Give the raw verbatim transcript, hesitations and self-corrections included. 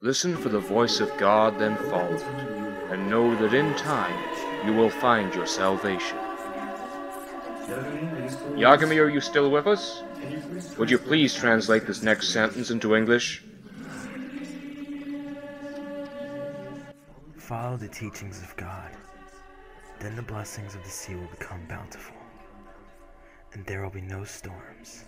Listen for the voice of God, then follow it, and know that in time you will find your salvation. Yagami, are you still with us? Would you please translate this next sentence into English? Follow the teachings of God, then the blessings of the sea will become bountiful, and there will be no storms.